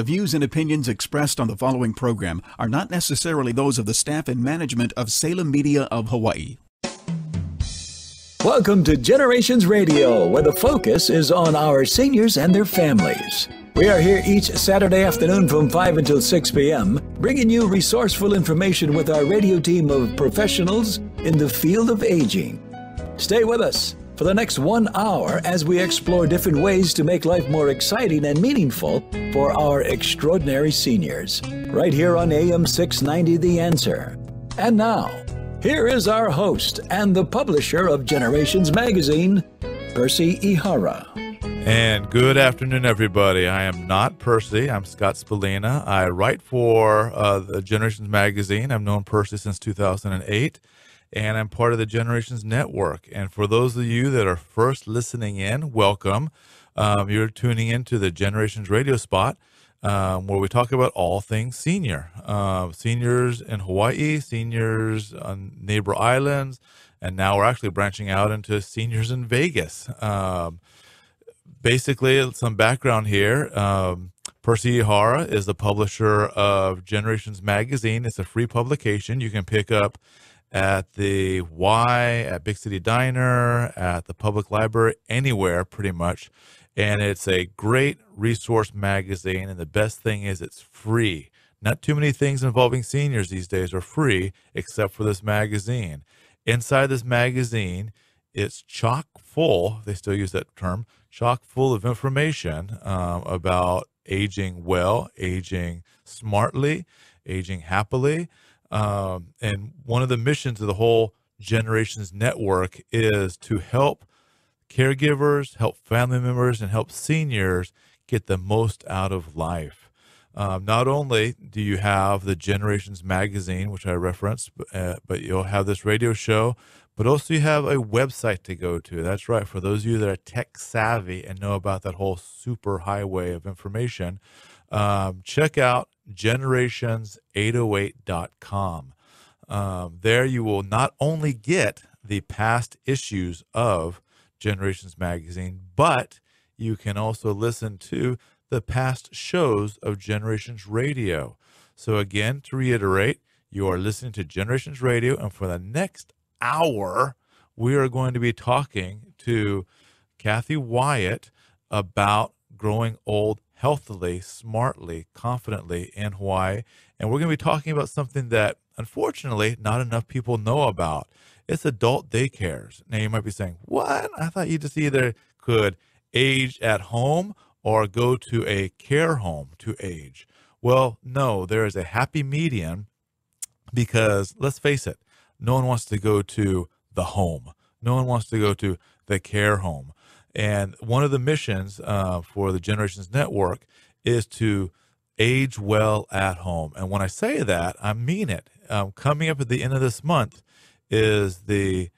The views and opinions expressed on the following program are not necessarily those of the staff and management of Salem Media of Hawaii. Welcome to Generations Radio, where the focus is on our seniors and their families. We are here each Saturday afternoon from 5 until 6 p.m., bringing you resourceful information with our radio team of professionals in the field of aging. Stay with us for the next 1 hour as we explore different ways to make life more exciting and meaningful for our extraordinary seniors, right here on AM 690 The Answer. And now, here is our host and the publisher of Generations Magazine, Percy Ihara. And good afternoon, everybody. I am not Percy. I'm Scott Spolina. I write for the Generations Magazine. I've known Percy since 2008. And I'm part of the Generations Network. And for those of you that are first listening in, welcome. You're tuning in to the Generations Radio Spot, where we talk about all things senior. Seniors in Hawaii, seniors on neighbor islands, and now we're actually branching out into seniors in Vegas. Basically, some background here. Percy Ihara is the publisher of Generations Magazine. It's a free publication. You can pick up at the Y, at Big City Diner, at the public library, anywhere pretty much. And it's a great resource magazine. And the best thing is it's free. Not too many things involving seniors these days are free, except for this magazine. Inside this magazine, it's chock full, they still use that term, chock full of information about aging well, aging smartly, aging happily. And one of the missions of the whole Generations Network is to help caregivers, help family members, and help seniors get the most out of life. Not only do you have the Generations Magazine, which I referenced, but you'll have this radio show, but also you have a website to go to. That's right. For those of you that are tech savvy and know about that whole super highway of information, check out generations808.com. There you will not only get the past issues of Generations Magazine, but you can also listen to the past shows of Generations Radio. So again, to reiterate, you are listening to Generations Radio, and for the next hour, we are going to be talking to Kathy Wyatt about growing old healthily, smartly, confidently in Hawaii. And we're going to be talking about something that, unfortunately, not enough people know about. It's adult daycares. Now, you might be saying, what? I thought you just either could age at home or go to a care home to age. Well, no, there is a happy medium because, let's face it, no one wants to go to the home. No one wants to go to the care home. And one of the missions for the Generations Network is to age well at home. And when I say that, I mean it. Coming up at the end of this month is the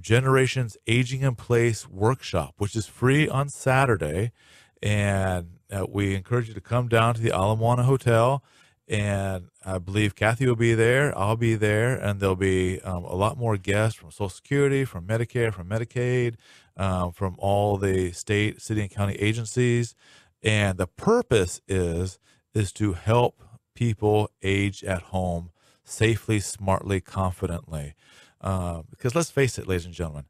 Generations Aging in Place Workshop, which is free on Saturday. And we encourage you to come down to the Ala Moana Hotel. And I believe Kathy will be there. I'll be there. And there'll be a lot more guests from Social Security, from Medicare, from Medicaid, from all the state, city, and county agencies. And the purpose is to help people age at home safely, smartly, confidently. Because let's face it, ladies and gentlemen,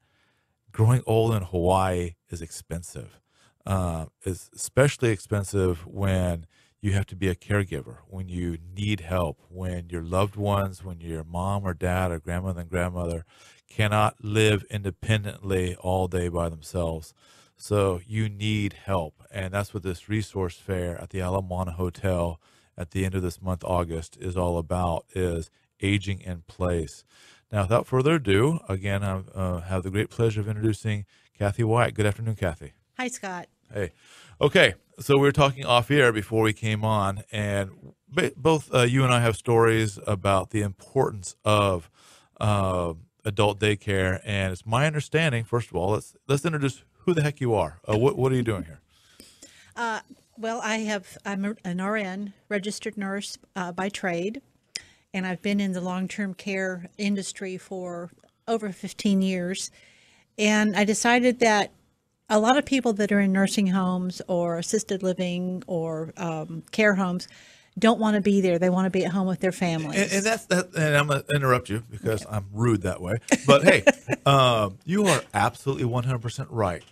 growing old in Hawaii is expensive. It's especially expensive when you have to be a caregiver, when you need help, when your loved ones, when your mom or dad or grandmother and grandmother cannot live independently all day by themselves. So you need help. And that's what this resource fair at the Ala Moana Hotel at the end of this month, August, is all about, is aging in place. Now, without further ado, again, I have the great pleasure of introducing Kathy Wyatt. Good afternoon, Kathy. Hi, Scott. Hey. Okay. So we were talking off air before we came on, and both you and I have stories about the importance of adult daycare. And it's my understanding, first of all, let's introduce who the heck you are. What are you doing here? Well, I'm an RN, registered nurse by trade, and I've been in the long-term care industry for over 15 years. And I decided that a lot of people that are in nursing homes or assisted living or care homes don't want to be there. They want to be at home with their families. And that's that. And I'm going to interrupt you because I'm rude that way. But hey, you are absolutely 100% right.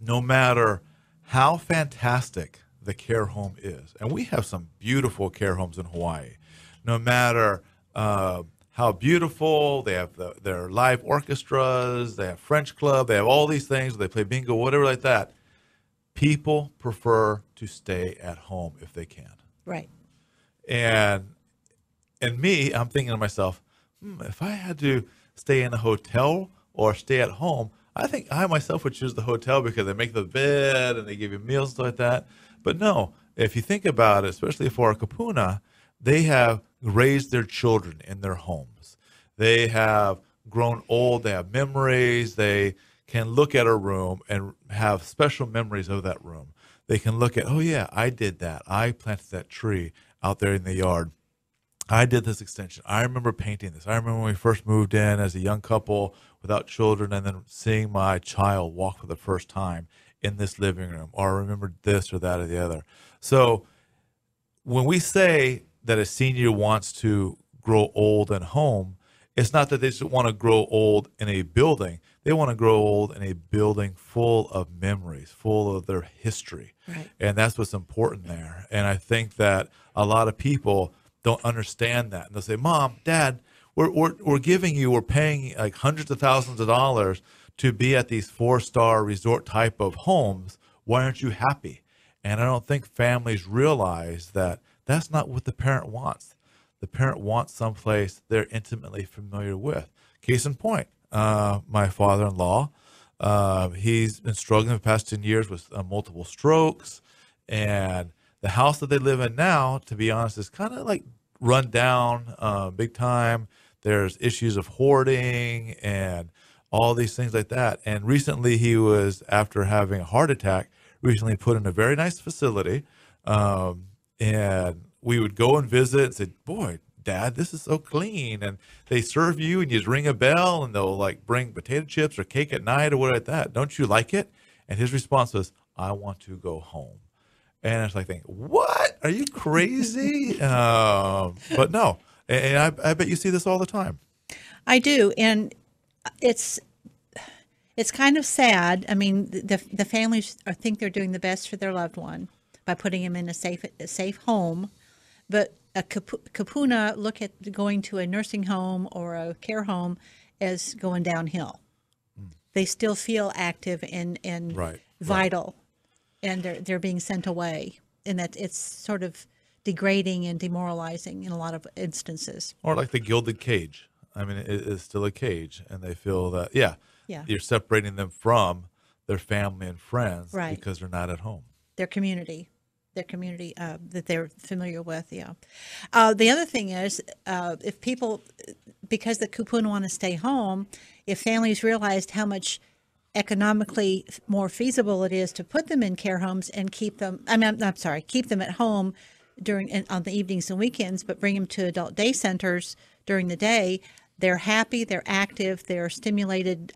No matter how fantastic the care home is, and we have some beautiful care homes in Hawaii, no matter how beautiful, they have their live orchestras, they have French club, they have all these things, they play bingo, whatever like that. People prefer to stay at home if they can. Right. And me, I'm thinking to myself, if I had to stay in a hotel or stay at home, I think I myself would choose the hotel because they make the bed and they give you meals and stuff like that. But no, if you think about it, especially for Kapuna, they have raised their children in their homes. They have grown old. They have memories. They can look at a room and have special memories of that room. They can look at, oh, yeah, I did that. I planted that tree out there in the yard. I did this extension. I remember painting this. I remember when we first moved in as a young couple without children and then seeing my child walk for the first time in this living room, or I remembered this or that or the other. So when we say that a senior wants to grow old at home, it's not that they just want to grow old in a building. They want to grow old in a building full of memories, full of their history. Right. And that's what's important there. And I think that a lot of people don't understand that. And they'll say, Mom, Dad, we're giving you, we're paying like hundreds of thousands of dollars to be at these four-star resort type of homes. Why aren't you happy? And I don't think families realize that that's not what the parent wants. The parent wants someplace they're intimately familiar with. Case in point, my father-in-law, he's been struggling the past 10 years with multiple strokes, and the house that they live in now, to be honest, is kind of like run down big time. There's issues of hoarding and all these things like that. And recently he was, after having a heart attack, recently put in a very nice facility. And we would go and visit and say, boy, Dad, this is so clean. And they serve you and you just ring a bell and they'll like bring potato chips or cake at night or whatever like that. Don't you like it? And his response was, I want to go home. And I was like thinking, what? Are you crazy? But no. And I bet you see this all the time. I do. And it's kind of sad. I mean, the families think they're doing the best for their loved one by putting him in a safe home, but a Kapuna look at going to a nursing home or a care home as going downhill. Mm. They still feel active and vital, right. And they're being sent away, and that it's sort of degrading and demoralizing in a lot of instances. Or like the gilded cage. I mean, it is still a cage, and they feel that, you're separating them from their family and friends because they're not at home. Their community that they're familiar with, the other thing is, if people, because the Kupuna want to stay home, if families realized how much economically more feasible it is to put them in care homes and keep them at home on the evenings and weekends, but bring them to adult day centers during the day, they're happy, they're active, they're stimulated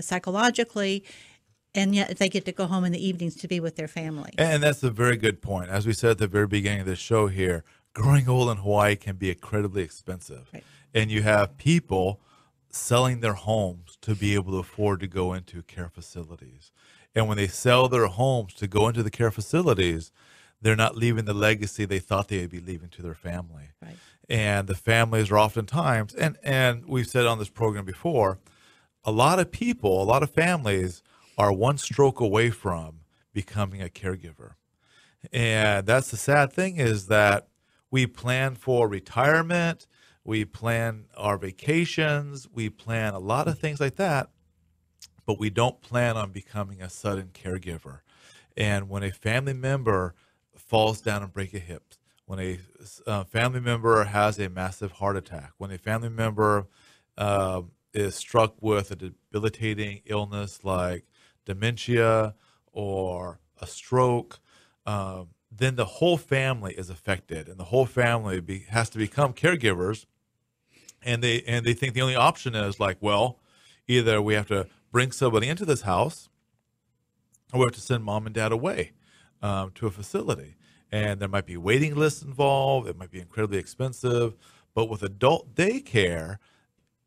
psychologically, and yet they get to go home in the evenings to be with their family. And that's a very good point. As we said at the very beginning of the show here, growing old in Hawaii can be incredibly expensive. Right. And you have people selling their homes to be able to afford to go into care facilities. And when they sell their homes to go into the care facilities, they're not leaving the legacy they thought they would be leaving to their family. Right. And the families are oftentimes, and we've said on this program before, a lot of people, a lot of families are one stroke away from becoming a caregiver. And that's the sad thing, is that we plan for retirement, we plan our vacations, we plan a lot of things like that, but we don't plan on becoming a sudden caregiver. And when a family member falls down and breaks a hip, when a family member has a massive heart attack, when a family member is struck with a debilitating illness like dementia or a stroke, then the whole family is affected, and the whole family has to become caregivers. And they think the only option is like, well, either we have to bring somebody into this house we have to send mom and dad away to a facility. And there might be waiting lists involved. It might be incredibly expensive. But with adult daycare,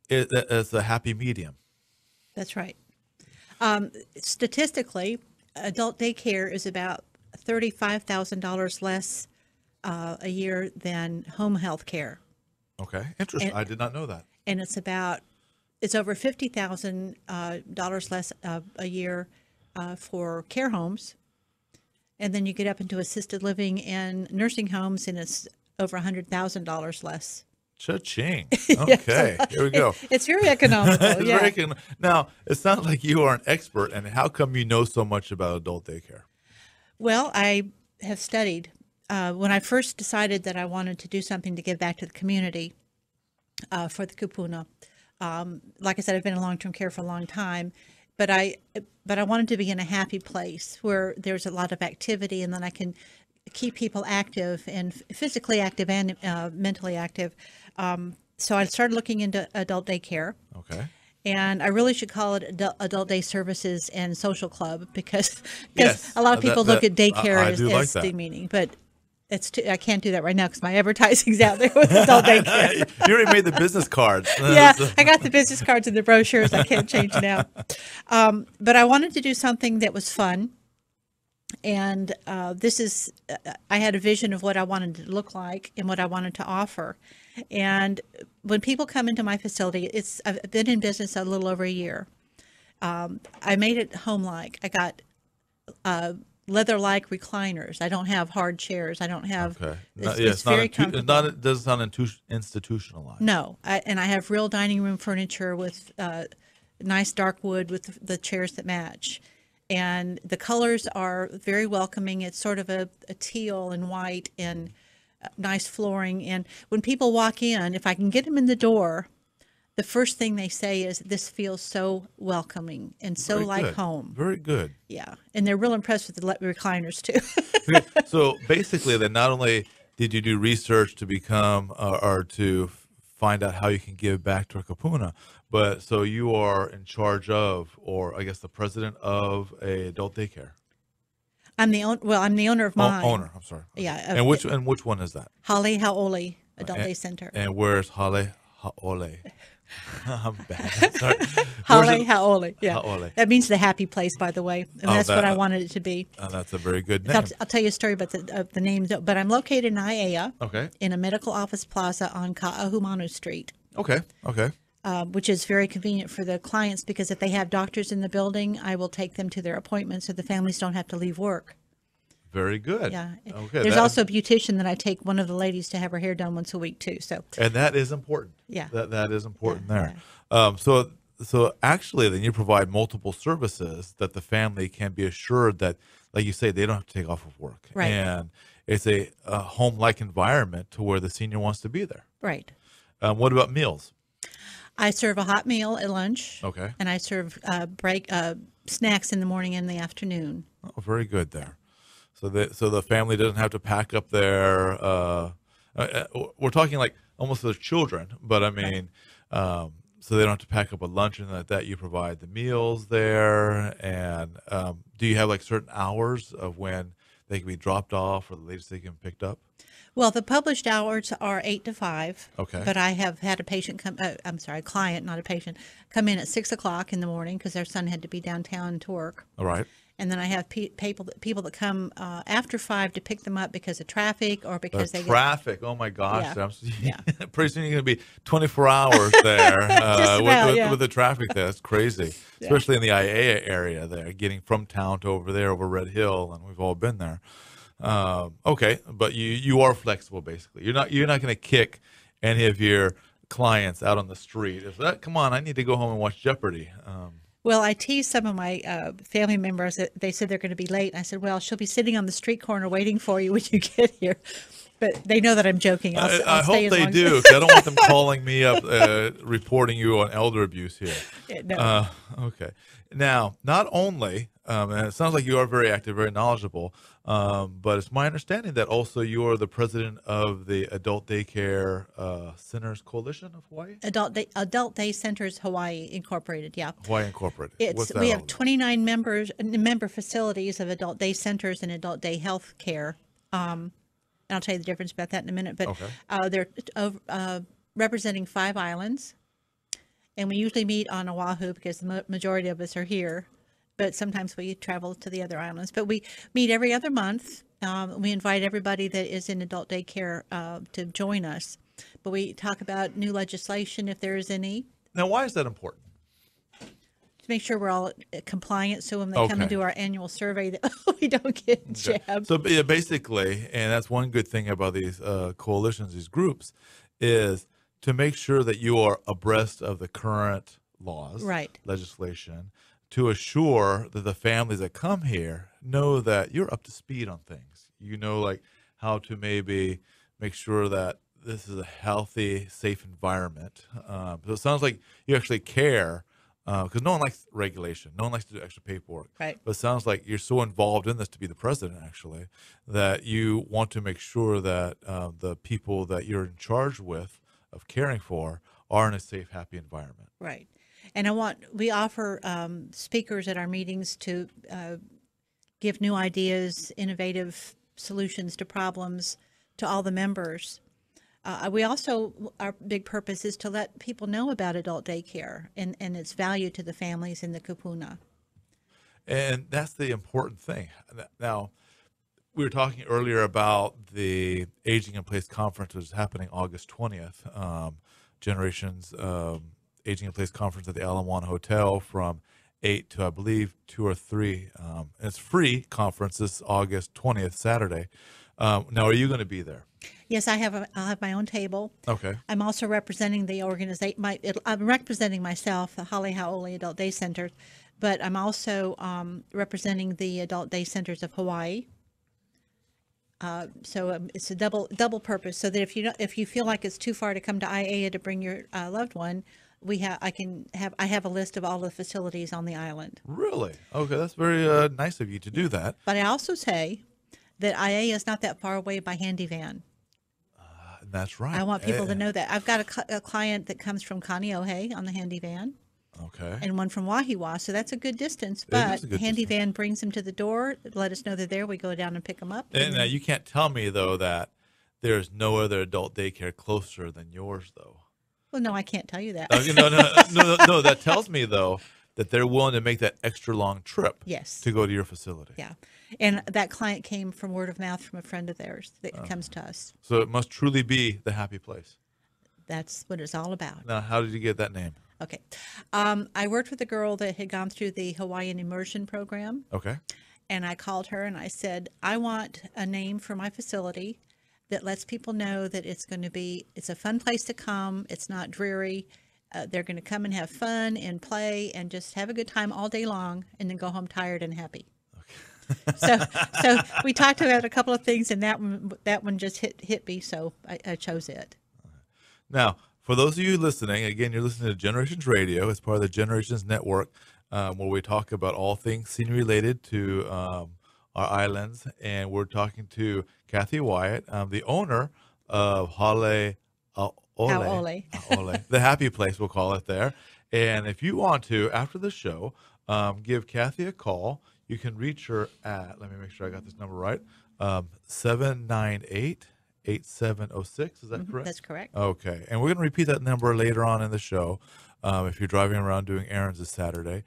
it's a happy medium. That's right. Statistically, adult daycare is about $35,000 less a year than home health care. Okay. Interesting. And I did not know that. And it's over $50,000 less a year for care homes. And then you get up into assisted living and nursing homes, and it's over $100,000 less. Cha-ching. Okay, here we go. It's very economical. It's yeah. Now, it's not like you are an expert, and how come you know so much about adult daycare? Well, I have studied. When I first decided that I wanted to do something to give back to the community for the kupuna, like I said, I've been in long-term care for a long time. But I wanted to be in a happy place where there's a lot of activity, and then I can keep people active and physically active and mentally active. So I started looking into adult daycare. Okay. And I really should call it adult day services and social club because a lot of people look at daycare as demeaning, but it's too, I can't do that right now because my advertising's out there with adult daycare. You already made the business cards. Yeah, I got the business cards and the brochures. I can't change now. But I wanted to do something that was fun. And I had a vision of what I wanted to look like and what I wanted to offer. And when people come into my facility, I've been in business a little over a year. I made it home-like. I got leather-like recliners. I don't have hard chairs. I don't have. Okay. It's very comfortable. It doesn't sound institutionalized. No, and I have real dining room furniture with nice dark wood with the chairs that match, and the colors are very welcoming. It's sort of a teal and white and nice flooring. And when people walk in, if I can get them in the door, the first thing they say is, this feels so welcoming and so like home. Very good. Yeah. And they're real impressed with the recliners, too. Okay. So basically, then not only did you do research to become or to find out how you can give back to a kupuna, but so you are in charge of, or I guess the president of, a adult daycare. I'm the owner of mine. Owner, I'm sorry. Yeah. And which one is that? Hale Hāole Adult Day Center. And where's Hale Hāole? I'm bad. Sorry. Hale Hāole. Yeah. Hāole. That means the happy place, by the way. And that's what I wanted it to be. That's a very good name. I'll tell you a story about the name. But I'm located in Aiea. Okay. In a medical office plaza on Ka'ahumanu Street. Okay. Okay. Which is very convenient for the clients, because if they have doctors in the building, I will take them to their appointments so the families don't have to leave work. Very good. Yeah. Okay, there's also a beautician that I take one of the ladies to have her hair done once a week too. So. And that is important. Yeah. That is important there. Yeah. So actually, then you provide multiple services that the family can be assured that, like you say, they don't have to take off of work. Right. And it's a home-like environment to where the senior wants to be there. Right. What about meals? I serve a hot meal at lunch. Okay. And I serve snacks in the morning and the afternoon. Oh, very good there. So the family doesn't have to pack up their, we're talking like almost their children, but I mean, so they don't have to pack up a lunch, and that you provide the meals there. And do you have like certain hours of when they can be dropped off or the latest they can be picked up? Well, the published hours are 8 to 5. Okay. But I have had a client, not a patient, come in at 6 o'clock in the morning because their son had to be downtown to work. All right. And then I have people that come after 5 to pick them up because of traffic or because traffic. Oh my gosh! Yeah. Yeah. Pretty soon you're going to be 24 hours there with the traffic there. That's crazy, especially in the Aiea area there, getting from town to over there over Red Hill, and we've all been there. Okay, but you are flexible basically. You're not going to kick any of your clients out on the street. If that, come on, I need to go home and watch Jeopardy. Well, I teased some of my family members that they said they're going to be late. And I said, well, she'll be sitting on the street corner waiting for you when you get here. But they know that I'm joking. I hope they do, because I don't want them calling me up reporting you on elder abuse here. No. Okay. Now, not only And it sounds like you are very active, very knowledgeable. But it's my understanding that also you are the president of the Adult Daycare Centers Coalition of Hawaii? Adult Day Centers Hawaii Incorporated, yeah. Hawaii Incorporated. We have 29 member facilities of Adult Day Centers and Adult Day Health Care. And I'll tell you the difference about that in a minute. But okay. They're representing 5 islands. And we usually meet on Oahu because the majority of us are here. But sometimes we travel to the other islands. But we meet every other month. We invite everybody that is in adult daycare to join us. But we talk about new legislation, if there is any. Now, why is that important? To make sure we're all compliant, so when they come and do our annual survey, that we don't get jabbed. So yeah, basically, and that's one good thing about these coalitions, these groups, is to make sure that you are abreast of the current laws, legislation, to assure that the families that come here know that you're up to speed on things. You know, like how to maybe make sure that this is a healthy, safe environment. So it sounds like you actually care, because no one likes regulation. No one likes to do extra paperwork. Right. But it sounds like you're so involved in this to be the president, actually, that you want to make sure that the people that you're in charge with, of caring for, are in a safe, happy environment. Right. And we offer speakers at our meetings to give new ideas, innovative solutions to problems to all the members. We also, our big purpose is to let people know about adult daycare and its value to the families in the kupuna. And that's the important thing. Now, we were talking earlier about the Aging in Place conference, which is happening August 20th, Generations Aging in Place conference at the Ala Moana Hotel from 8 to, I believe, 2 or 3. And it's free conference this August 20th, Saturday. Now, are you going to be there? Yes, I'll have my own table. Okay. I'm also representing the organization. I'm representing myself, the Hale Hāole Adult Day Center, but I'm also representing the Adult Day Centers of Hawaii. So it's a double purpose. So that if you feel like it's too far to come to IAEA to bring your loved one, I have a list of all the facilities on the island. Really? Okay, that's very nice of you to do that. But I also say that IAEA is not that far away by handy van. That's right. I want people to know that. I've got a client that comes from Kaneohe on the handy van. Okay. And one from Wahiwa, so that's a good distance. But handy van brings them to the door, let us know they're there, we go down and pick them up. And now you can't tell me, though, that there's no other adult daycare closer than yours, though. Well, no, I can't tell you that. No, that tells me, though, that they're willing to make that extra long trip to go to your facility. Yeah. And that client came from word of mouth from a friend of theirs that comes to us. So it must truly be the happy place. That's what it's all about. Now, how did you get that name? Okay. I worked with a girl that had gone through the Hawaiian immersion program. Okay. And I called her and I said, I want a name for my facility that lets people know that it's a fun place to come. It's not dreary. They're going to come and have fun and play and just have a good time all day long and then go home tired and happy. Okay. so we talked about a couple of things, and that one just hit me. So I chose it. Now, for those of you listening, again, you're listening to Generations Radio. It's part of the Generations Network, where we talk about all things senior related to our islands. And we're talking to Kathy Wyatt, the owner of Hale Hāole, the happy place, we'll call it there. And if you want to, after the show, give Kathy a call. You can reach her at, let me make sure I got this number right, 798-8706. Is that correct? That's correct. Okay. And we're going to repeat that number later on in the show. If you're driving around doing errands this Saturday,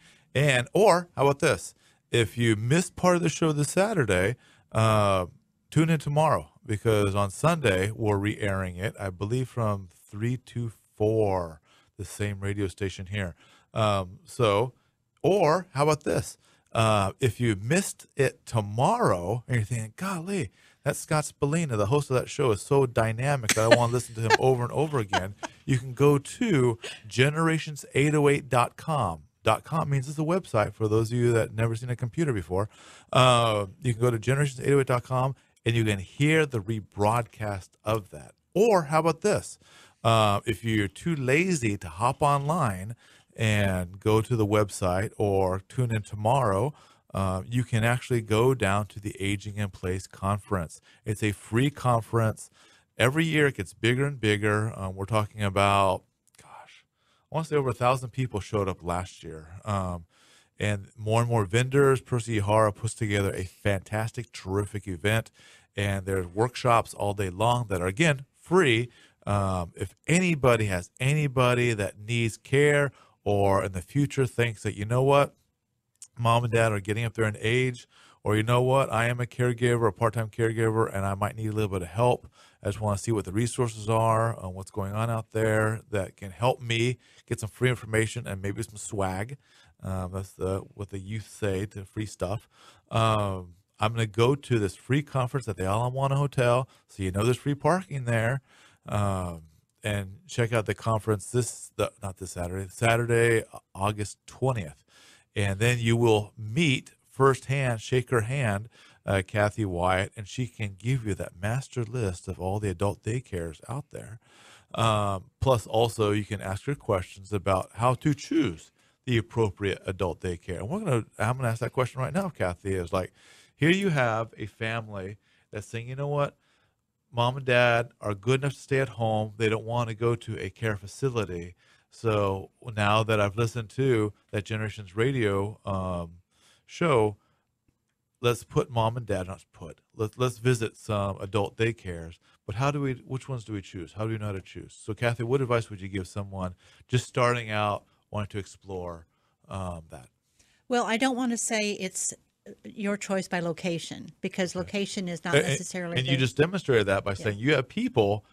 or how about this? If you missed part of the show this Saturday, tune in tomorrow, because on Sunday we're re-airing it, I believe, from 3 to 4, the same radio station here. Or how about this? If you missed it tomorrow and you're thinking, golly, that's Scott Spolina, the host of that show, is so dynamic that I want to listen to him over and over again. You can go to generations808.com. .com means it's a website for those of you that never seen a computer before. You can go to generations808.com and you can hear the rebroadcast of that. Or how about this? If you're too lazy to hop online and go to the website or tune in tomorrow, you can actually go down to the Aging in Place conference. It's a free conference. Every year it gets bigger and bigger. We're talking about, I want to say over 1,000 people showed up last year. And more vendors. Percy Ihara puts together a fantastic, terrific event. And there's workshops all day long that are, again, free. If anybody has anybody that needs care or in the future thinks that, you know what, mom and dad are getting up there in age, or you know what, I am a caregiver, a part-time caregiver, and I might need a little bit of help. I just want to see what the resources are, what's going on out there that can help me get some free information and maybe some swag. That's what the youth say to free stuff. I'm going to go to this free conference at the Ala Moana Hotel. So you know there's free parking there. And check out the conference Saturday, August 20th. And then you will meet firsthand, shake her hand, Kathy Wyatt, and she can give you that master list of all the adult daycares out there. Plus, also, you can ask her questions about how to choose the appropriate adult daycare. And I'm gonna ask that question right now, Kathy. Is like, here you have a family that's saying, you know what, mom and dad are good enough to stay at home. They don't want to go to a care facility. So now that I've listened to that Generations Radio show, let's put mom and dad, let's visit some adult daycares. But which ones do we choose? How do we know how to choose? So Kathy, what advice would you give someone just starting out wanting to explore that? Well, I don't want to say it's your choice by location, because location is not necessarily. And you just demonstrated that by saying you have people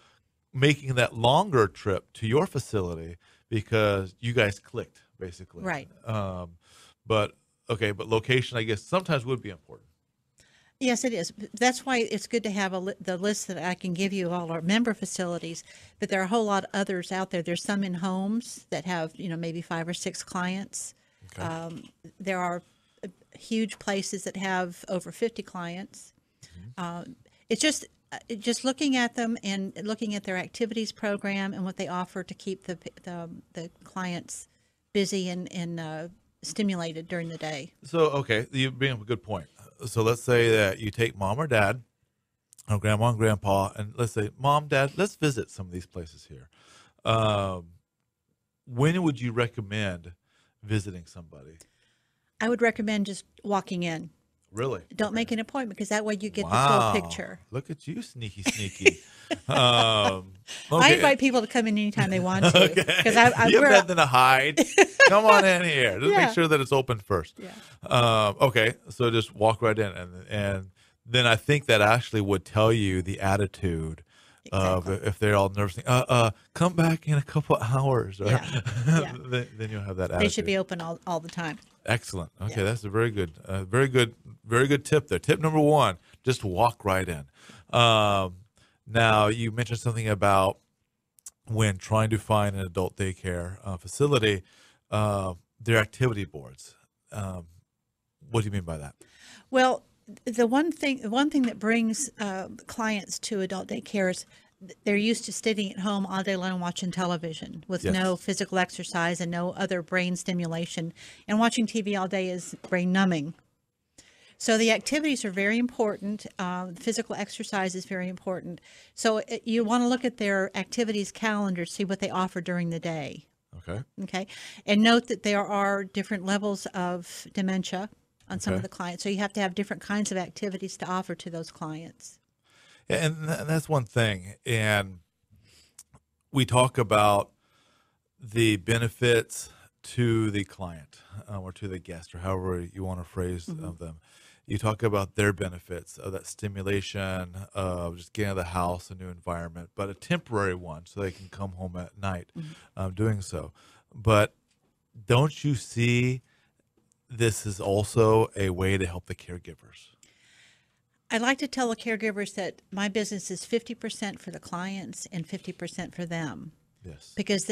making that longer trip to your facility because you guys clicked, basically. Right. But location, I guess, sometimes would be important. Yes, it is. That's why it's good to have the list that I can give you, all our member facilities, but there are a whole lot of others out there. There's some in homes that have, maybe 5 or 6 clients. Okay. There are huge places that have over 50 clients. Mm-hmm. It's just looking at them and looking at their activities program and what they offer to keep the clients busy and stimulated during the day. So, okay, you bring up a good point. So let's say that you take mom or dad or grandma and grandpa, and let's say, mom, dad, let's visit some of these places here. When would you recommend visiting somebody? I would recommend just walking in. Really? Don't make an appointment, because that way you get the full picture. Look at you, sneaky. Okay. I invite people to come in anytime they want to. Okay. You're better than a hide. Come on in here. Just make sure that it's open first. Yeah. Okay, so just walk right in. And then I think that actually would tell you the attitude. Exactly. If they're all nervous, come back in a couple hours, or then you'll have that attitude. They should be open all the time. Excellent. Okay. Yeah. That's a very good tip there. Tip number 1, just walk right in. Now you mentioned something about when trying to find an adult daycare facility, their activity boards. What do you mean by that? Well, the one thing that brings clients to adult daycare is they're used to sitting at home all day long watching television with no physical exercise and no other brain stimulation. And watching TV all day is brain numbing. So the activities are very important. Physical exercise is very important. So you want to look at their activities calendar, see what they offer during the day. Okay. Okay. And note that there are different levels of dementia on some of the clients. So you have to have different kinds of activities to offer to those clients. And that's one thing. And we talk about the benefits to the client or to the guest, or however you want to phrase them. You talk about their benefits of that stimulation of just getting out of the house, a new environment, but a temporary one so they can come home at night doing so. But don't you see this is also a way to help the caregivers? I like to tell the caregivers that my business is 50% for the clients and 50% for them. Yes. Because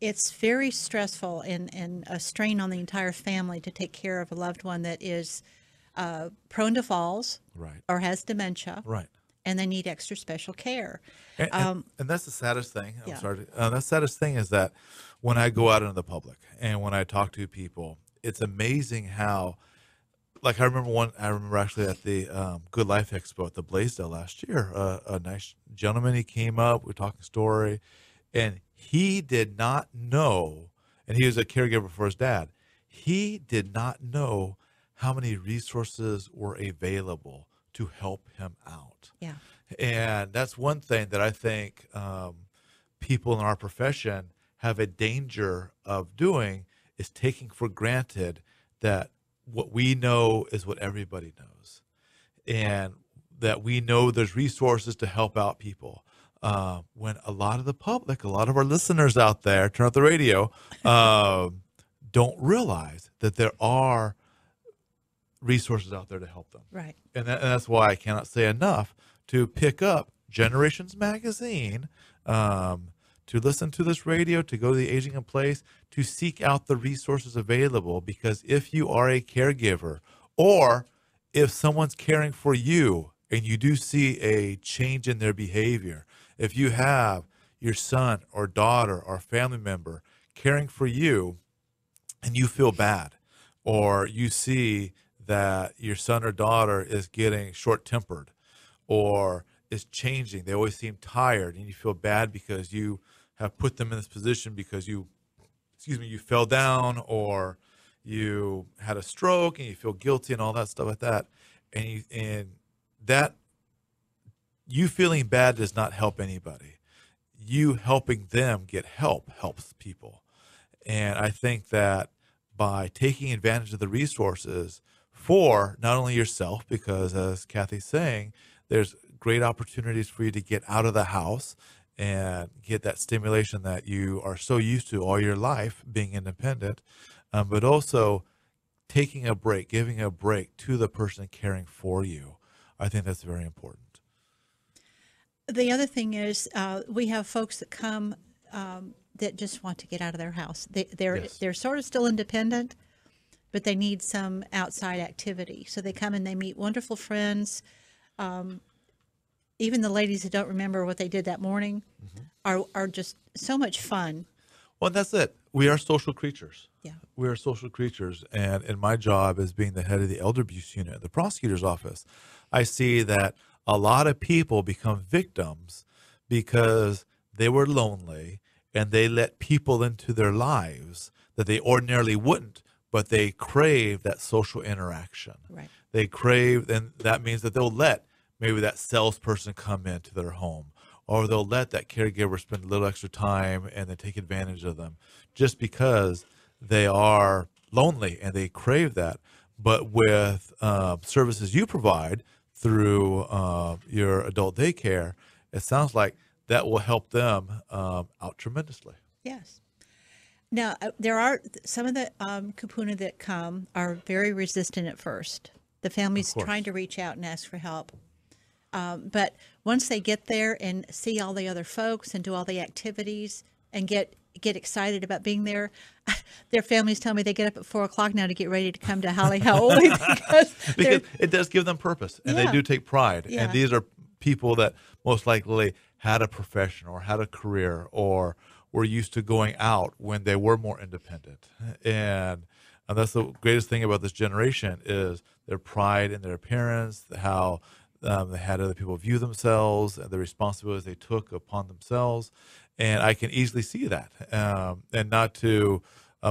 it's very stressful and a strain on the entire family to take care of a loved one that is prone to falls or has dementia. Right. And they need extra special care. And that's the saddest thing. I'm sorry. The saddest thing is that when I go out into the public and when I talk to people, it's amazing how like I remember actually at the Good Life Expo at the Blaisdell last year, a nice gentleman, he came up, we're talking story, and he did not know, and he was a caregiver for his dad, he did not know how many resources were available to help him out. Yeah. And that's one thing that I think people in our profession have a danger of doing, is taking for granted that what we know is what everybody knows, and that we know there's resources to help out people. When a lot of the public, a lot of our listeners out there, turn off the radio, don't realize that there are resources out there to help them. Right. And that's why I cannot say enough to pick up Generations Magazine, to listen to this radio, to go to the Aging in Place, to seek out the resources available, because if you are a caregiver or if someone's caring for you and you do see a change in their behavior, if you have your son or daughter or family member caring for you and you feel bad, or you see that your son or daughter is getting short-tempered or is changing, they always seem tired, and you feel bad because you have put them in this position because you fell down or you had a stroke, and you feel guilty and all that stuff like that. And you feeling bad does not help anybody. You helping them get help helps people. And I think that by taking advantage of the resources for not only yourself, because as Kathy's saying, there's great opportunities for you to get out of the house and get that stimulation that you are so used to all your life being independent, but also taking a break, giving a break to the person caring for you. I think that's very important. The other thing is we have folks that come that just want to get out of their house. They're sort of still independent, but they need some outside activity. So they come and they meet wonderful friends. Even the ladies who don't remember what they did that morning are just so much fun. Well, that's it. We are social creatures. Yeah. We are social creatures. And my job as being the head of the elder abuse unit at the prosecutor's office, I see that a lot of people become victims because they were lonely and they let people into their lives that they ordinarily wouldn't, but they crave that social interaction. Right. They crave, and that means that they'll let maybe that salesperson come into their home, or they'll let that caregiver spend a little extra time and then take advantage of them just because they are lonely and they crave that. But with services you provide through your adult daycare, it sounds like that will help them out tremendously. Yes. Now, there are some of the kupuna that come are very resistant at first. The family's trying to reach out and ask for help. But once they get there and see all the other folks and do all the activities and get excited about being there, their families tell me they get up at 4 o'clock now to get ready to come to Hale Hāole because it does give them purpose, and they do take pride. Yeah. And these are people that most likely had a profession or had a career or were used to going out when they were more independent. And that's the greatest thing about this generation is their pride in their appearance, how they had other people view themselves and the responsibilities they took upon themselves. And I can easily see that. And not to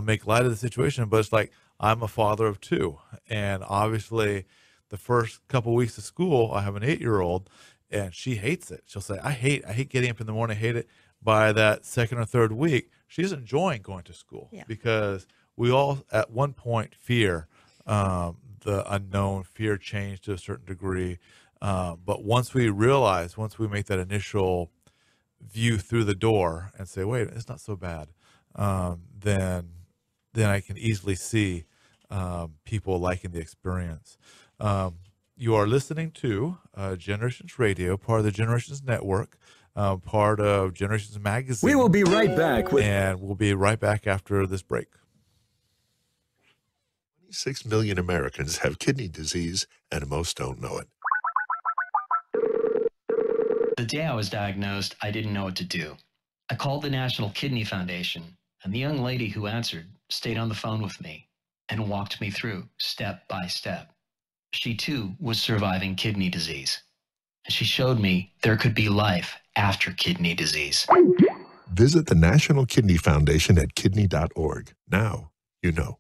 make light of the situation, but it's like, I'm a father of two. And obviously the first couple of weeks of school, I have an 8-year-old and she hates it. She'll say, I hate getting up in the morning. I hate it. By that second or third week, she's enjoying going to school because we all at one point fear, the unknown, fear change to a certain degree. But once we make that initial view through the door and say, wait, it's not so bad, then I can easily see people liking the experience. You are listening to Generations Radio, part of the Generations Network, part of Generations Magazine. We will be right back. And we'll be right back after this break. 26 million Americans have kidney disease, and most don't know it. The day I was diagnosed, I didn't know what to do. I called the National Kidney Foundation, and the young lady who answered stayed on the phone with me and walked me through step by step. She too was surviving kidney disease. She showed me there could be life after kidney disease. Visit the National Kidney Foundation at kidney.org. Now you know.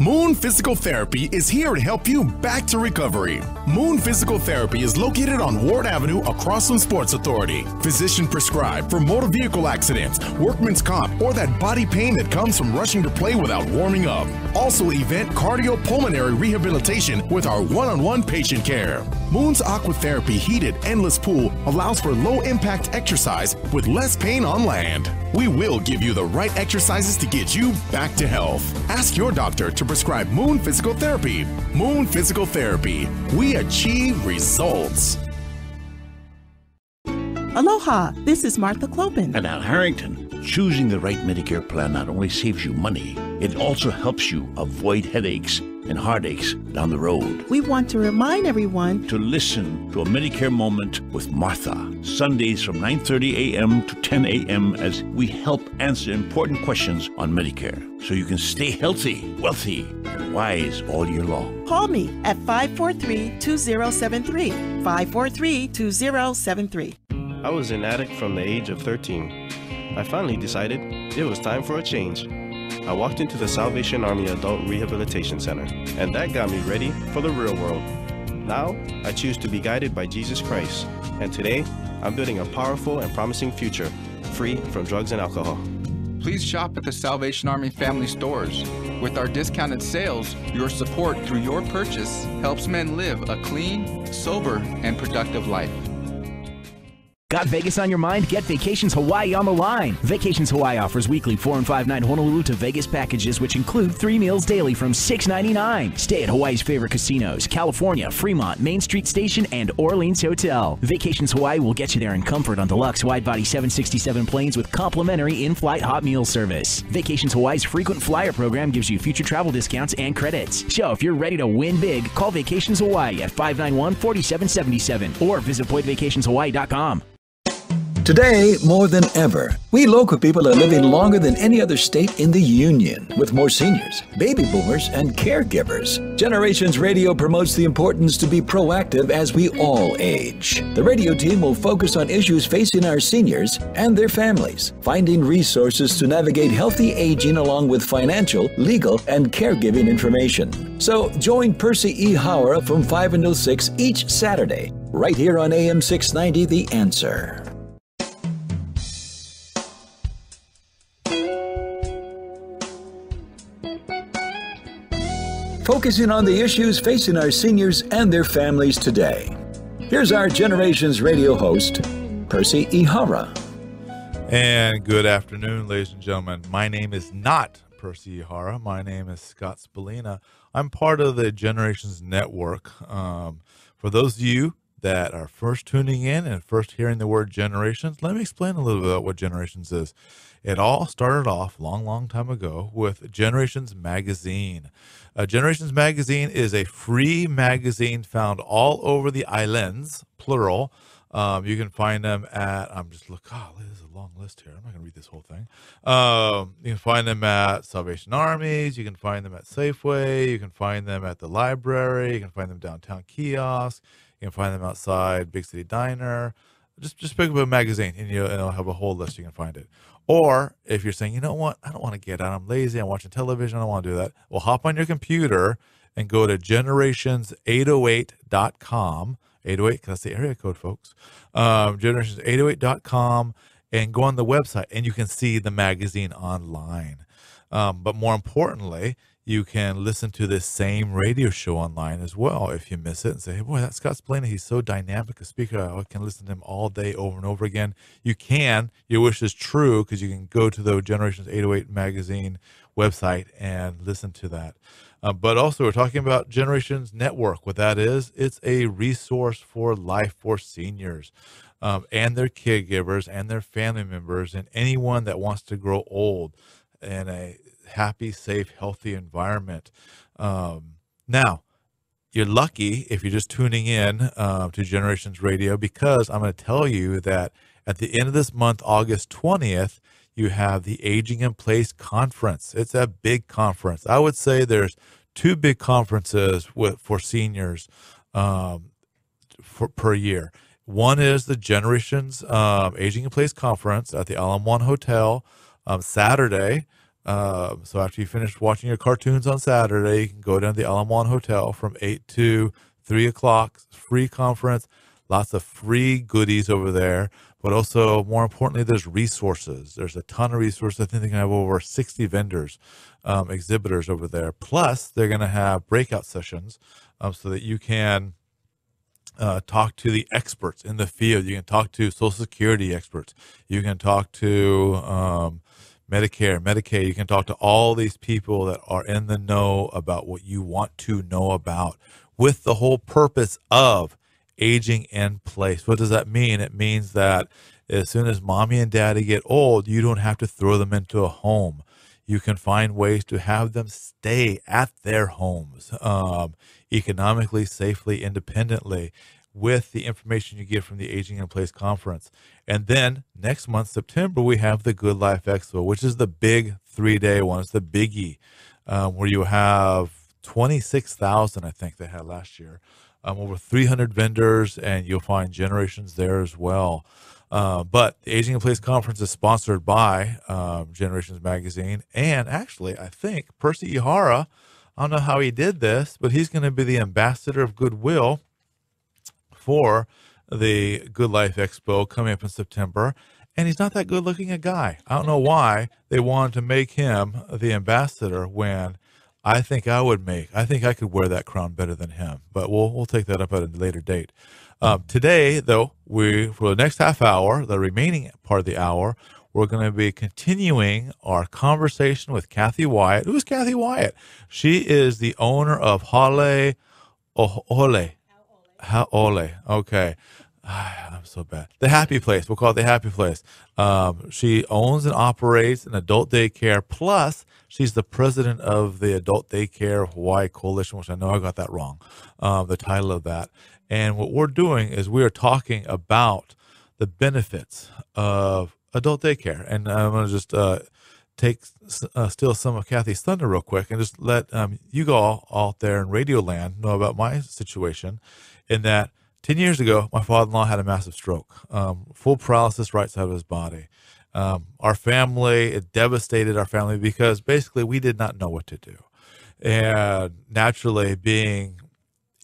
Moon Physical Therapy is here to help you back to recovery. Moon Physical Therapy is located on Ward Avenue across from Sports Authority. Physician prescribed for motor vehicle accidents, workman's comp, or that body pain that comes from rushing to play without warming up. Also event cardiopulmonary rehabilitation with our one-on-one patient care. Moon's Aquatherapy heated endless pool allows for low-impact exercise with less pain on land. We will give you the right exercises to get you back to health. Ask your doctor to prescribe Moon Physical Therapy. Moon Physical Therapy. We achieve results. Aloha, this is Martha Khlopin. And Al Harrington. Choosing the right Medicare plan not only saves you money, it also helps you avoid headaches and heartaches down the road. We want to remind everyone to listen to A Medicare Moment with Martha, Sundays from 9:30 a.m. to 10 a.m. as we help answer important questions on Medicare so you can stay healthy, wealthy, and wise all year long. Call me at 543-2073, 543-2073. I was an addict from the age of 13. I finally decided it was time for a change. I walked into the Salvation Army Adult Rehabilitation Center, and that got me ready for the real world. Now, I choose to be guided by Jesus Christ, and today, I'm building a powerful and promising future, free from drugs and alcohol. Please shop at the Salvation Army family stores. With our discounted sales, your support through your purchase helps men live a clean, sober, and productive life. Got Vegas on your mind? Get Vacations Hawaii on the line. Vacations Hawaii offers weekly 4- and 5-night Honolulu to Vegas packages, which include 3 meals daily from $6.99. Stay at Hawaii's favorite casinos, California, Fremont, Main Street Station, and Orleans Hotel. Vacations Hawaii will get you there in comfort on deluxe wide-body 767 planes with complimentary in-flight hot meal service. Vacations Hawaii's frequent flyer program gives you future travel discounts and credits. So if you're ready to win big, call Vacations Hawaii at 591-4777 or visit voidvacationshawaii.com. Today, more than ever, we local people are living longer than any other state in the union, with more seniors, baby boomers, and caregivers. Generations Radio promotes the importance to be proactive as we all age. The radio team will focus on issues facing our seniors and their families, finding resources to navigate healthy aging along with financial, legal, and caregiving information. So join Percy Ihara from 5 until 6 each Saturday, right here on AM 690 The Answer. Focusing on the issues facing our seniors and their families today. Here's our Generations Radio host, Percy Ihara. And good afternoon, ladies and gentlemen. My name is not Percy Ihara. My name is Scott Spolina. I'm part of the Generations Network. For those of you that are first tuning in and first hearing the word Generations, let me explain a little bit about what Generations is. It all started off long time ago with Generations Magazine. Generations Magazine is a free magazine found all over the islands, plural. You can find them at, there's a long list here. I'm not going to read this whole thing. You can find them at Salvation Armies. You can find them at Safeway. You can find them at the library. You can find them downtown kiosk. You can find them outside Big City Diner. Just pick up a magazine and you'll have a whole list. You can find it. Or if you're saying, you know what, I don't want to get out, I'm lazy, I'm watching television, I don't want to do that. Well, hop on your computer and go to generations808.com. 808, that's the area code, folks. Generations808.com, and go on the website and you can see the magazine online. But more importantly, you can listen to this same radio show online as well if you miss it and say, hey, boy, that's Scott Spolina. He's so dynamic a speaker. I can listen to him all day over and over again. You can. Your wish is true because you can go to the Generations 808 magazine website and listen to that. But also we're talking about Generations Network. What that is, it's a resource for life for seniors and their caregivers and their family members and anyone that wants to grow old in a happy, safe, healthy environment. Now, you're lucky if you're just tuning in to Generations Radio, because I'm going to tell you that at the end of this month, August 20th, you have the Aging in Place conference. It's a big conference. I would say there's two big conferences for seniors per year. One is the Generations Aging in Place Conference at the Ala Moana Hotel Saturday. So after you finish watching your cartoons on Saturday, you can go down to the Ala Moana Hotel from 8 to 3 o'clock, free conference, lots of free goodies over there. But also, more importantly, there's resources. There's a ton of resources. I think they can have over 60 vendors, exhibitors over there. Plus, they're going to have breakout sessions so that you can talk to the experts in the field. You can talk to Social Security experts. You can talk to Medicare, Medicaid. You can talk to all these people that are in the know about what you want to know about, with the whole purpose of aging in place. What does that mean? It means that as soon as mommy and daddy get old, you don't have to throw them into a home. You can find ways to have them stay at their homes, economically, safely, independently, with the information you get from the Aging in Place Conference. And then next month, September, we have the Good Life Expo, which is the big 3-day one. It's the biggie, where you have 26,000, I think they had last year, over 300 vendors, and you'll find Generations there as well. But the Aging in Place Conference is sponsored by Generations Magazine, and actually, I think Percy Ihara, I don't know how he did this, but he's going to be the ambassador of goodwill for the Good Life Expo coming up in September. And he's not that good looking a guy. I don't know why they wanted to make him the ambassador when I think I think I could wear that crown better than him, but we'll take that up at a later date. Today though, for the next half hour, the remaining part of the hour, we're going to be continuing our conversation with Kathy Wyatt. Who's Kathy Wyatt? She is the owner of Hale Hāole. Hāole. Okay. I'm so bad. The Happy Place. We'll call it the Happy Place. She owns and operates an adult daycare. Plus, she's the president of the Adult Daycare Hawaii Coalition, which I know I got that wrong, the title of that. And what we're doing is we are talking about the benefits of adult daycare. And I'm going to just steal some of Kathy's thunder real quick and just let you go out there in Radio Land know about my situation, in that 10 years ago, my father-in-law had a massive stroke, full paralysis right side of his body. Our family, it devastated our family because basically we did not know what to do. And naturally, being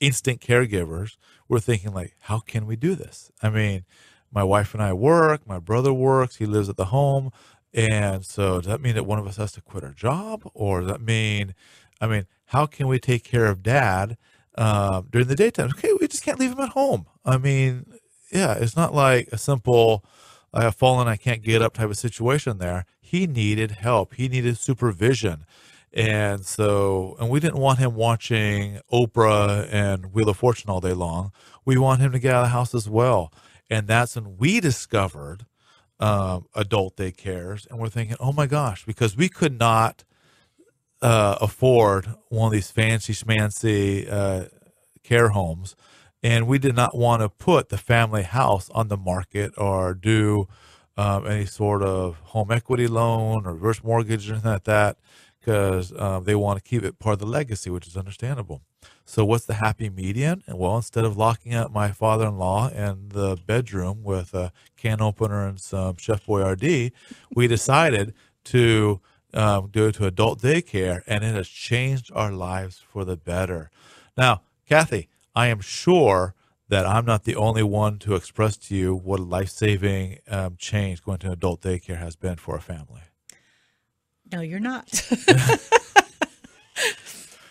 instant caregivers, we're thinking like, how can we do this? I mean, my wife and I work, my brother works, he lives at the home. And so does that mean that one of us has to quit our job? Or does that mean, I mean, how can we take care of dad during the daytime? Okay, we just can't leave him at home. I mean, yeah, it's not like a simple I have fallen, I can't get up type of situation there. He needed help. He needed supervision. And so, and we didn't want him watching Oprah and Wheel of Fortune all day long. We want him to get out of the house as well. And that's when we discovered adult daycares. And we're thinking, oh my gosh, because we could not afford one of these fancy schmancy care homes, and we did not want to put the family house on the market or do any sort of home equity loan or reverse mortgage or anything like that, because they want to keep it part of the legacy, which is understandable. So what's the happy median? And well, instead of locking up my father-in-law in the bedroom with a can opener and some Chef Boyardee, we decided to go to adult daycare, and it has changed our lives for the better. Now, Kathy, I am sure that I'm not the only one to express to you what a life-saving change going to adult daycare has been for a family. No, you're not.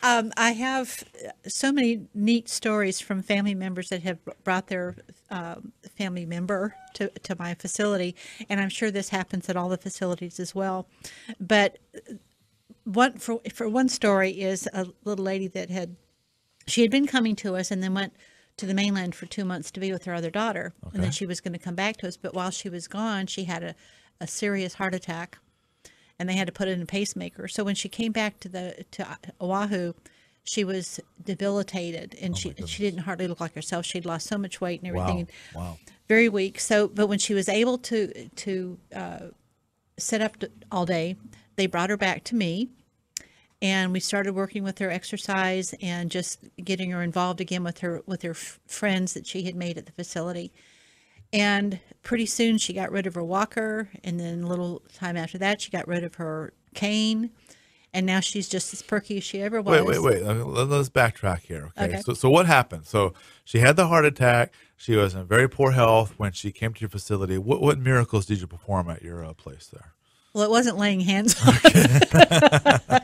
I have so many neat stories from family members that have brought their family member to my facility, and I'm sure this happens at all the facilities as well. But one, for one story, is a little lady that she had been coming to us and then went to the mainland for 2 months to be with her other daughter. Okay. And then she was going to come back to us, but while she was gone, she had a serious heart attack, and they had to put in a pacemaker. So when she came back to Oahu, she was debilitated, and she didn't hardly look like herself. She'd lost so much weight and everything. Wow. Wow. Very weak. So, but when she was able to sit up all day, they brought her back to me, And we started working with her exercise and just getting her involved again with her friends that she had made at the facility. And pretty soon she got rid of her walker, and then a little time after that she got rid of her cane, and now she's just as perky as she ever was. Wait. Let's backtrack here. Okay. So what happened? So she had the heart attack. She was in very poor health when she came to your facility. What miracles did you perform at your place there? Well, it wasn't laying hands on her.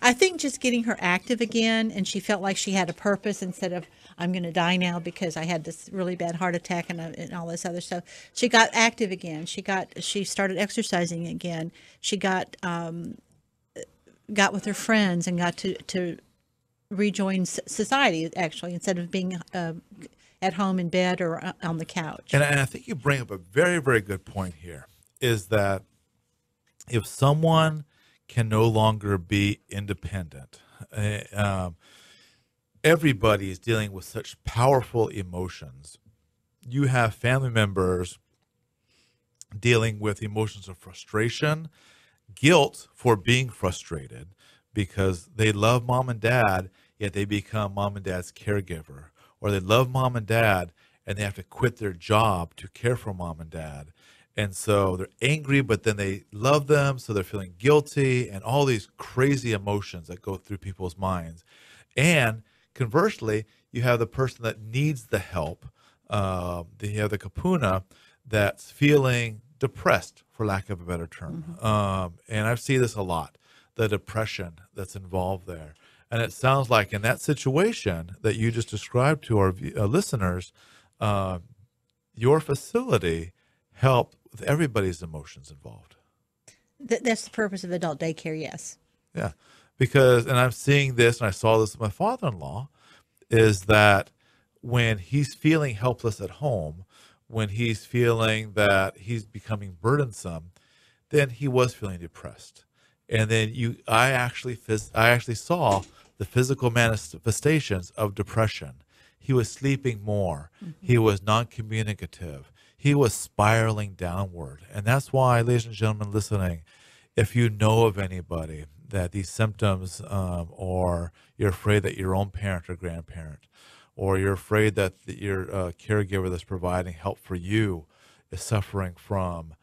I think just getting her active again, and she felt like she had a purpose instead of, I'm going to die now because I had this really bad heart attack and all this other stuff. She got active again. She started exercising again. She got with her friends and got to rejoin society, actually, instead of being at home in bed or on the couch. And I think you bring up a very, very good point here, is that if someone can no longer be independent. Everybody is dealing with such powerful emotions. You have family members dealing with emotions of frustration, guilt for being frustrated because they love mom and dad, yet they become mom and dad's caregiver, or they love mom and dad and they have to quit their job to care for mom and dad. And so they're angry, but then they love them, so they're feeling guilty, and all these crazy emotions that go through people's minds. And conversely, you have the person that needs the help, you have the kapuna that's feeling depressed, for lack of a better term. Mm-hmm. And I see this a lot, the depression that's involved there. And it sounds like in that situation that you just described to our listeners, your facility helped with everybody's emotions involved. That's the purpose of adult daycare, yes. Yeah, because, and I'm seeing this, and I saw this with my father-in-law, is that when he's feeling helpless at home, when he's feeling that he's becoming burdensome, then he was feeling depressed. And then I actually saw the physical manifestations of depression. He was sleeping more. Mm-hmm. He was non-communicative. He was spiraling downward. And that's why, ladies and gentlemen listening, if you know of anybody that these symptoms or you're afraid that your own parent or grandparent, or you're afraid that your caregiver that's providing help for you is suffering from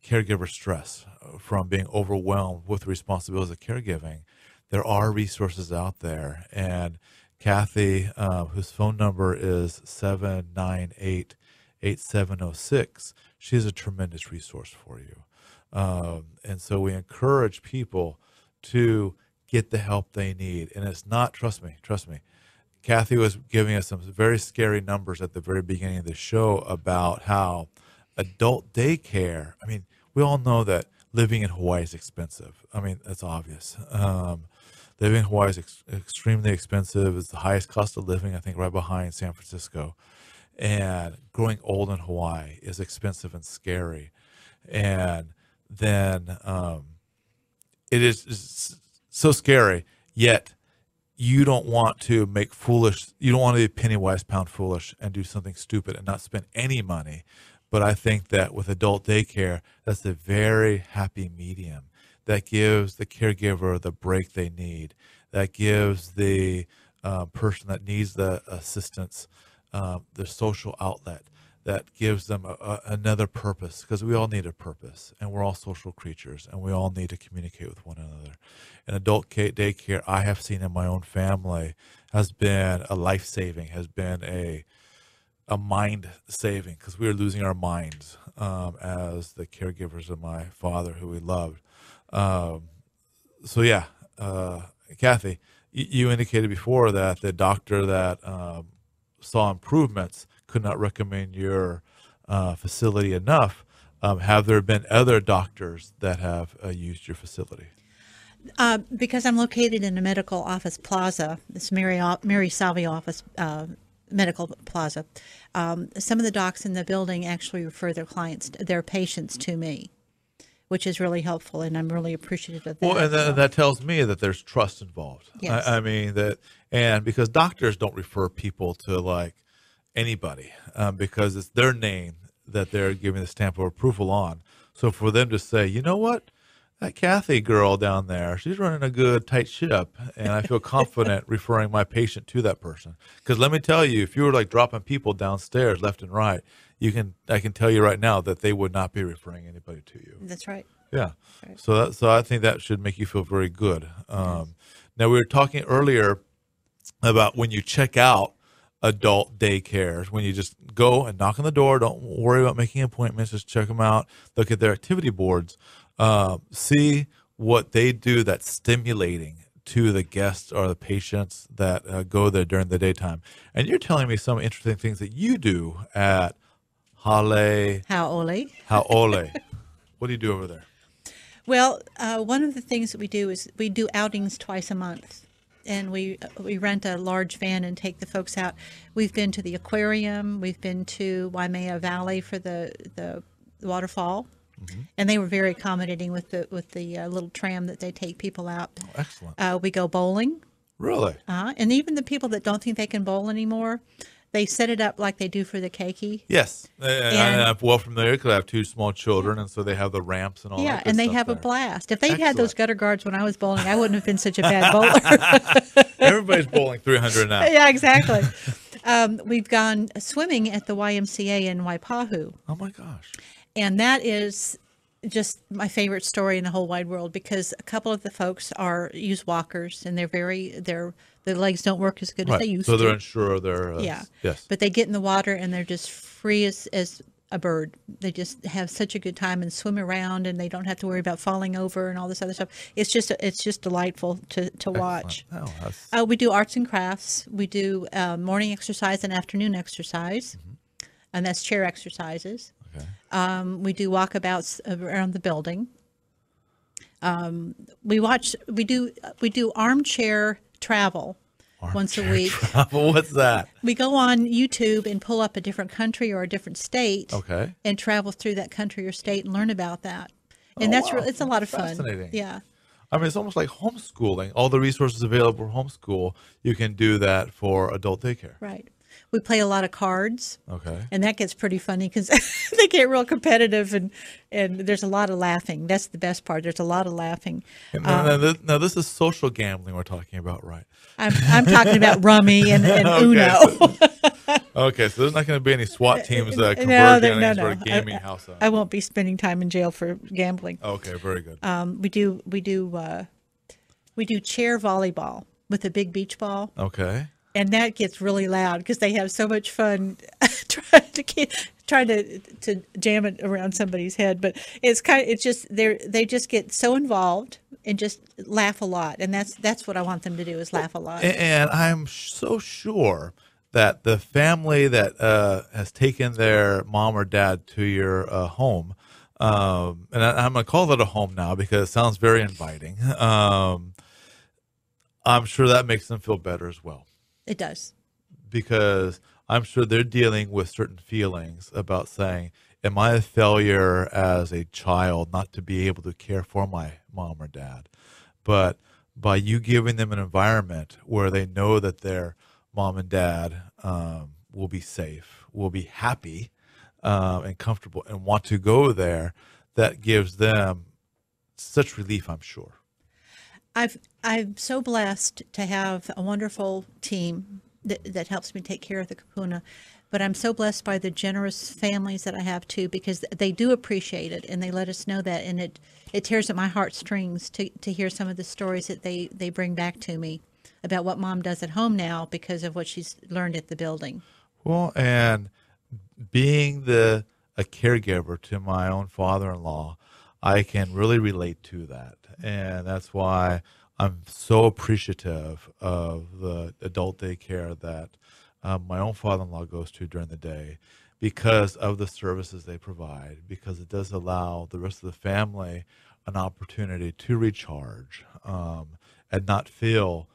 caregiver stress, from being overwhelmed with the responsibilities of caregiving, there are resources out there. And Kathy, whose phone number is 798 8706, she's a tremendous resource for you. And so we encourage people to get the help they need. And it's not, trust me, Kathy was giving us some very scary numbers at the very beginning of the show about how adult daycare, I mean, we all know that living in Hawaii is expensive. I mean, that's obvious. Living in Hawaii is extremely expensive. It's the highest cost of living, I think, right behind San Francisco. And growing old in Hawaii is expensive and scary. And then it is so scary, yet you don't want to make foolish, you don't want to be penny-wise, pound-foolish and do something stupid and not spend any money. But I think that with adult daycare, that's a very happy medium that gives the caregiver the break they need, that gives the person that needs the assistance the social outlet, that gives them another purpose, because we all need a purpose, and we're all social creatures, and we all need to communicate with one another. And adult daycare, I have seen in my own family, has been a life-saving, has been a mind-saving, because we were losing our minds as the caregivers of my father, who we loved. So yeah, Kathy, you indicated before that the doctor that saw improvements could not recommend your facility enough. Have there been other doctors that have used your facility? Because I'm located in a medical office plaza, this Mary Salvi Office medical plaza, some of the docs in the building actually refer their patients to me, which is really helpful, and I'm really appreciative of that. Well, and that tells me that there's trust involved. Yes. I mean, and because doctors don't refer people to, like, anybody because it's their name that they're giving the stamp of approval on. So for them to say, you know what, that Kathy girl down there, she's running a good tight ship, and I feel confident referring my patient to that person. Because let me tell you, if you were like dropping people downstairs left and right, I can tell you right now that they would not be referring anybody to you. That's right. Yeah. That's right. So I think that should make you feel very good. Yes. Now, we were talking earlier about when you check out adult daycares, when you just go and knock on the door, don't worry about making appointments, just check them out, look at their activity boards, see what they do that's stimulating to the guests or the patients that go there during the daytime. And you're telling me some interesting things that you do at Hale Hāole. Hāole. What do you do over there? Well, one of the things that we do is we do outings twice a month. And we rent a large van and take the folks out. We've been to the aquarium. We've been to Waimea Valley for the waterfall. Mm-hmm. And they were very accommodating with the little tram that they take people out. Oh, excellent. We go bowling. Really? And even the people that don't think they can bowl anymore, they set it up like they do for the keiki. Yes. And I'm well familiar because I have two small children, and so they have the ramps and all that. Yeah, and they have a blast. If they'd had those gutter guards when I was bowling, I wouldn't have been such a bad bowler. Everybody's bowling 300 now. Yeah, exactly. We've gone swimming at the YMCA in Waipahu. Oh, my gosh. And that is just my favorite story in the whole wide world, because a couple of the folks use walkers, and their legs don't work as good as they used to. So they're unsure. Yes. But they get in the water and they're just free as a bird. They just have such a good time and swim around, and they don't have to worry about falling over and all this other stuff. It's just delightful to watch. Oh, we do arts and crafts. We do morning exercise and afternoon exercise, mm-hmm. and that's chair exercises. Okay. We do walkabouts around the building. We do armchair travel once a week. Travel? What's that? We go on YouTube and pull up a different country or a different state. Okay. And travel through that country or state and learn about that. And it's a lot of fun. Fascinating. Yeah. I mean, it's almost like homeschooling. All the resources available for homeschool, you can do that for adult daycare. Right. We play a lot of cards. Okay. And that gets pretty funny because they get real competitive, and there's a lot of laughing. That's the best part. There's a lot of laughing. Now, this is social gambling we're talking about, right? I'm talking about rummy and Uno. So there's not going to be any SWAT teams converging into a gaming house. I won't be spending time in jail for gambling. Okay, very good. We do chair volleyball with a big beach ball. Okay. And that gets really loud because they have so much fun trying to jam it around somebody's head. But they just get so involved and just laugh a lot. And that's what I want them to do, is laugh a lot. And I'm so sure that the family that has taken their mom or dad to your home, and I'm going to call it a home now because it sounds very inviting. I'm sure that makes them feel better as well. It does. Because I'm sure they're dealing with certain feelings about saying, am I a failure as a child not to be able to care for my mom or dad? But by you giving them an environment where they know that their mom and dad will be safe, will be happy and comfortable and want to go there, that gives them such relief, I'm sure. I'm so blessed to have a wonderful team that helps me take care of the kapuna, but I'm so blessed by the generous families that I have too, because they do appreciate it and they let us know that, and it tears at my heartstrings to hear some of the stories that they bring back to me about what mom does at home now because of what she's learned at the building. Well, and being a caregiver to my own father-in-law, I can really relate to that. And that's why I'm so appreciative of the adult daycare that my own father-in-law goes to during the day, because of the services they provide, because it does allow the rest of the family an opportunity to recharge and not feel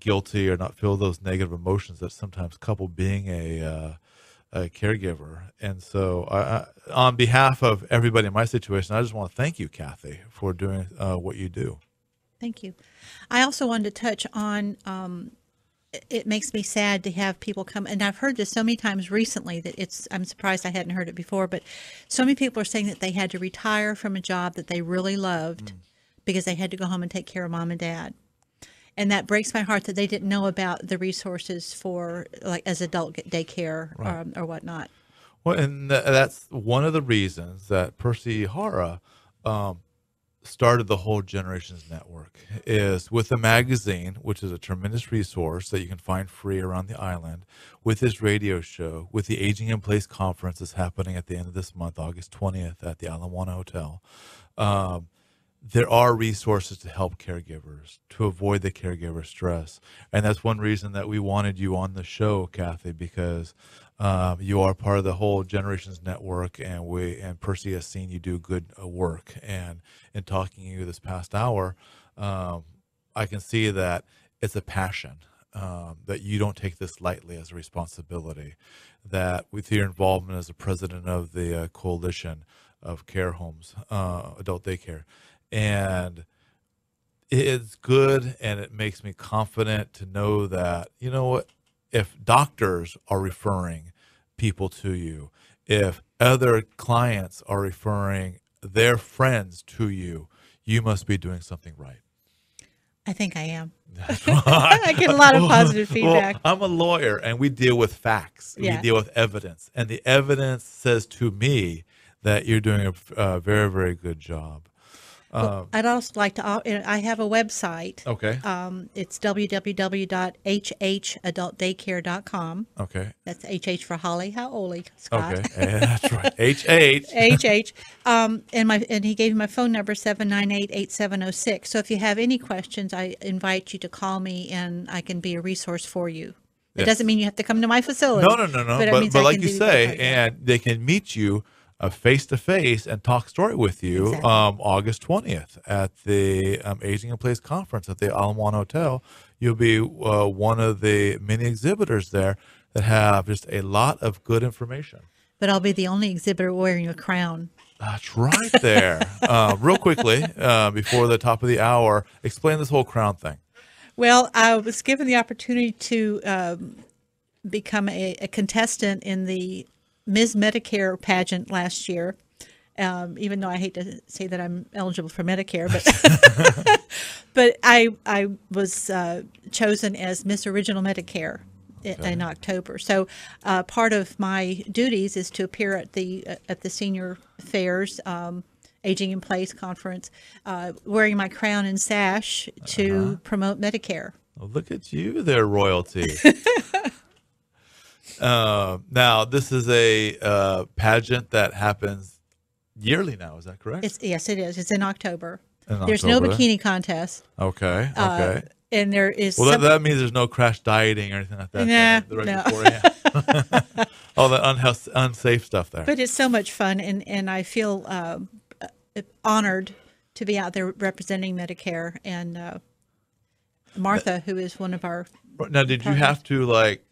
guilty or not feel those negative emotions that sometimes couple being a caregiver. And so I, on behalf of everybody in my situation, I just want to thank you, Kathy, for doing what you do. Thank you. I also wanted to touch on it makes me sad to have people come, and I've heard this so many times recently that I'm surprised I hadn't heard it before, but so many people are saying that they had to retire from a job that they really loved because they had to go home and take care of mom and dad. And that breaks my heart that they didn't know about the resources for, like, as adult daycare, right, or whatnot. Well, and that's one of the reasons that Percy Ihara started the whole Generations Network, is with a magazine, which is a tremendous resource that you can find free around the island, with his radio show, with the Aging in Place conference that's happening at the end of this month, August 20th at the Ala Moana Hotel. There are resources to help caregivers, to avoid the caregiver stress. And that's one reason that we wanted you on the show, Kathy, because you are part of the whole Generations Network, and Percy has seen you do good work. And in talking to you this past hour, I can see that it's a passion, that you don't take this lightly as a responsibility, that with your involvement as a president of the coalition of care homes, adult daycare, and it's good, and it makes me confident to know that, you know what, if doctors are referring people to you, if other clients are referring their friends to you, you must be doing something right. I think I am. I get a lot of positive feedback. Well, I'm a lawyer, and we deal with facts. Yeah. We deal with evidence, and the evidence says to me that you're doing a very, very good job. Well, I'd also like to, I have a website. Okay. It's www.hhadultdaycare.com. Okay. That's HH for Hale Hāole, Scott. Okay. That's right. HH. And he gave me my phone number, 798-8706. So if you have any questions, I invite you to call me, and I can be a resource for you. Yes. It doesn't mean you have to come to my facility. No. But like you say, and they can meet you face-to-face and talk story with you. Exactly. August 20th at the Aging in Place conference at the Ala Moana Hotel. You'll be one of the many exhibitors there that have just a lot of good information. But I'll be the only exhibitor wearing a crown. That's right there. Real quickly, before the top of the hour, explain this whole crown thing. Well, I was given the opportunity to become a contestant in the Ms. Medicare pageant last year, even though I hate to say that I'm eligible for Medicare, but but I was chosen as Miss Original Medicare in October. So part of my duties is to appear at the senior fairs, Aging in Place conference, wearing my crown and sash to promote Medicare. Well, look at you there, royalty. Now this is a pageant that happens yearly now, is that correct? Yes, it is. It's in October. There's no bikini contest. Okay. Okay. And there is. Well, that means there's no crash dieting or anything like that. Nah, no. All the unsafe stuff there. But it's so much fun, and I feel honored to be out there representing Medicare, and Martha, who is one of our. Now, did partners. You have to like?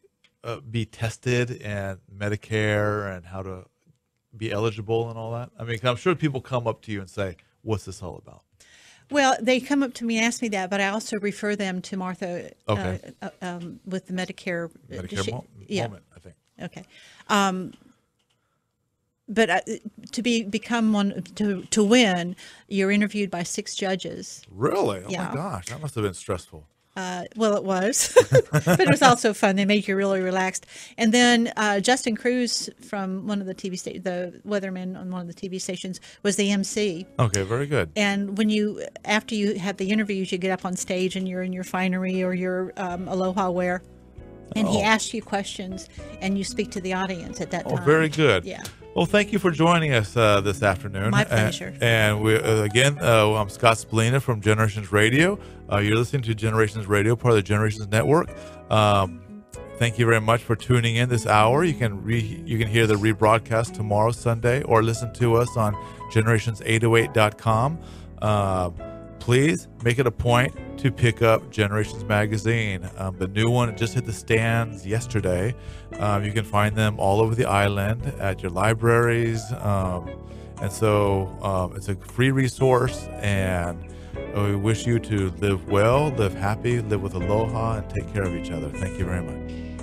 Be tested and Medicare and how to be eligible and all that? I mean, I'm sure people come up to you and say, what's this all about? Well, they come up to me and ask me that, but I also refer them to Martha with the Medicare moment, I think. Okay. But to win, you're interviewed by 6 judges. Really? Oh, yeah. My gosh. That must have been stressful. Well, it was, but it was also fun. They made you really relaxed. And then Justin Cruz from one of the TV stations, the weatherman on one of the TV stations, was the MC. Okay, very good. And when after you have the interviews, you get up on stage and you're in your finery or your aloha wear, and he asks you questions and you speak to the audience at that time. Oh, very good. Yeah. Well, thank you for joining us this afternoon. My pleasure. And we, again, I'm Scott Spolina from Generations Radio. You're listening to Generations Radio, part of the Generations Network. Thank you very much for tuning in this hour. You can hear the rebroadcast tomorrow, Sunday, or listen to us on generations808.com. Please make it a point to pick up Generations Magazine. The new one just hit the stands yesterday. You can find them all over the island at your libraries. And so it's a free resource, and We wish you to live well, live happy, live with aloha, and take care of each other. Thank you very much.